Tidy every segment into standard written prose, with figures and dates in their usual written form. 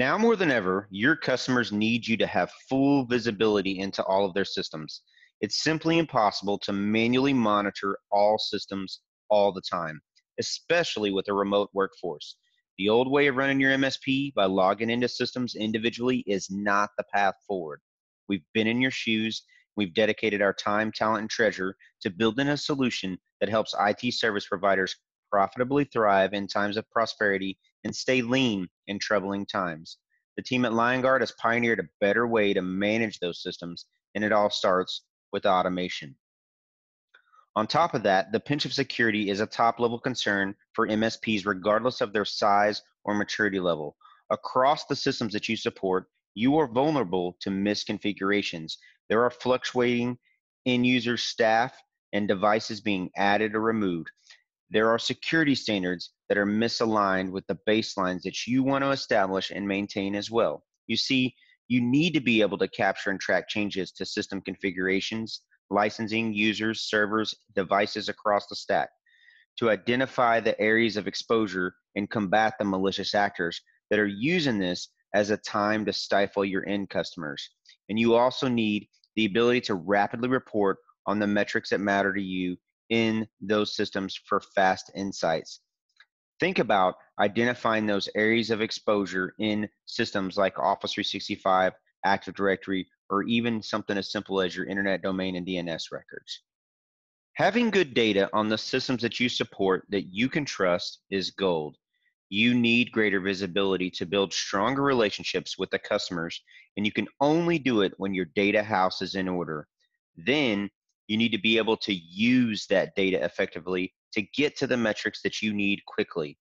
Now more than ever, your customers need you to have full visibility into all of their systems. It's simply impossible to manually monitor all systems all the time, especially with a remote workforce. The old way of running your MSP by logging into systems individually is not the path forward. We've been in your shoes. We've dedicated our time, talent, and treasure to building a solution that helps IT service providers profitably thrive in times of prosperity and stay lean in troubling times. The team at Liongard has pioneered a better way to manage those systems, and it all starts with automation. On top of that, the pinch of security is a top-level concern for MSPs regardless of their size or maturity level. Across the systems that you support, you are vulnerable to misconfigurations. There are fluctuating end-user staff and devices being added or removed. There are security standards that are misaligned with the baselines that you want to establish and maintain as well. You see, you need to be able to capture and track changes to system configurations, licensing, users, servers, devices across the stack to identify the areas of exposure and combat the malicious actors that are using this as a time to stifle your end customers. And you also need the ability to rapidly report on the metrics that matter to you in those systems for fast insights. Think about identifying those areas of exposure in systems like Office 365, Active Directory, or even something as simple as your internet domain and DNS records. Having good data on the systems that you support that you can trust is gold. You need greater visibility to build stronger relationships with the customers, and you can only do it when your data house is in order. Then you need to be able to use that data effectively to get to the metrics that you need quickly.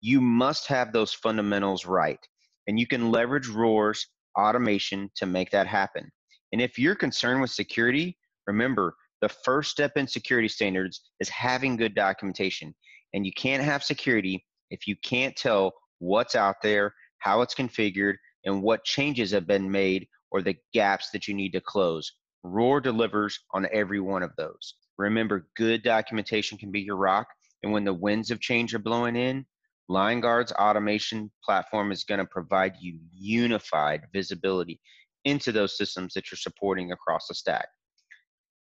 You must have those fundamentals right, and you can leverage Roar's automation to make that happen. And if you're concerned with security, remember, the first step in security standards is having good documentation, and you can't have security if you can't tell what's out there, how it's configured, and what changes have been made or the gaps that you need to close. Roar delivers on every one of those. Remember, good documentation can be your rock, and when the winds of change are blowing in, Liongard's automation platform is going to provide you unified visibility into those systems that you're supporting across the stack.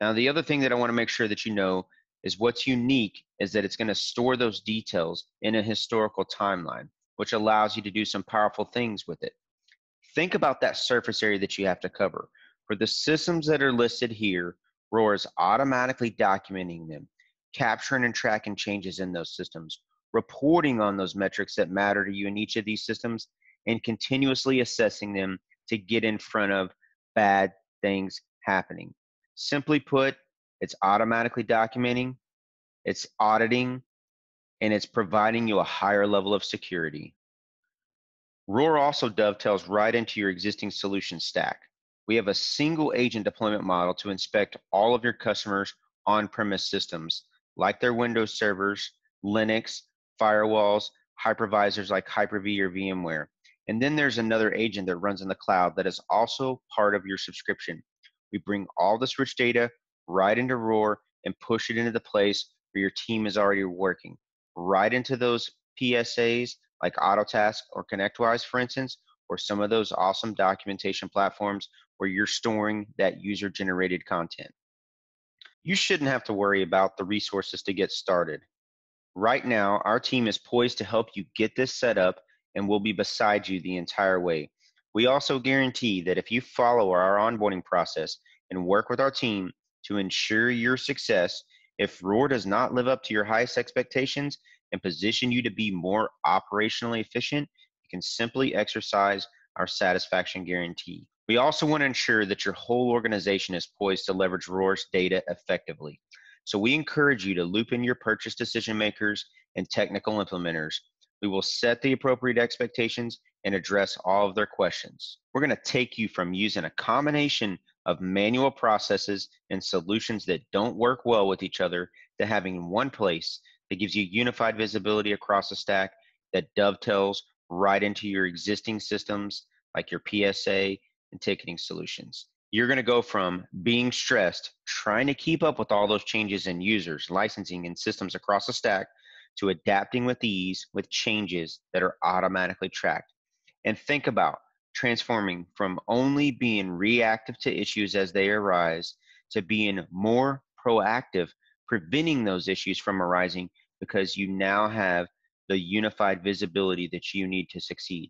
Now, the other thing that I want to make sure that you know is what's unique is that it's going to store those details in a historical timeline, which allows you to do some powerful things with it. Think about that surface area that you have to cover. For the systems that are listed here, Roar is automatically documenting them, capturing and tracking changes in those systems, reporting on those metrics that matter to you in each of these systems, and continuously assessing them to get in front of bad things happening. Simply put, it's automatically documenting, it's auditing, and it's providing you a higher level of security. Roar also dovetails right into your existing solution stack. We have a single agent deployment model to inspect all of your customers' on-premise systems, like their Windows servers, Linux, firewalls, hypervisors like Hyper-V or VMware. And then there's another agent that runs in the cloud that is also part of your subscription. We bring all this rich data right into Roar and push it into the place where your team is already working, right into those PSAs like Autotask or ConnectWise, for instance, or some of those awesome documentation platforms where you're storing that user-generated content. You shouldn't have to worry about the resources to get started. Right now, our team is poised to help you get this set up, and we'll be beside you the entire way. We also guarantee that if you follow our onboarding process and work with our team to ensure your success, if Roar does not live up to your highest expectations and position you to be more operationally efficient, you can simply exercise our satisfaction guarantee. We also want to ensure that your whole organization is poised to leverage Roar's data effectively. So we encourage you to loop in your purchase decision makers and technical implementers. We will set the appropriate expectations and address all of their questions. We're going to take you from using a combination of manual processes and solutions that don't work well with each other to having one place that gives you unified visibility across the stack that dovetails right into your existing systems like your PSA and ticketing solutions. You're going to go from being stressed, trying to keep up with all those changes in users, licensing, and systems across the stack, to adapting with ease with changes that are automatically tracked. and think about transforming from only being reactive to issues as they arise to being more proactive, preventing those issues from arising because you now have the unified visibility that you need to succeed.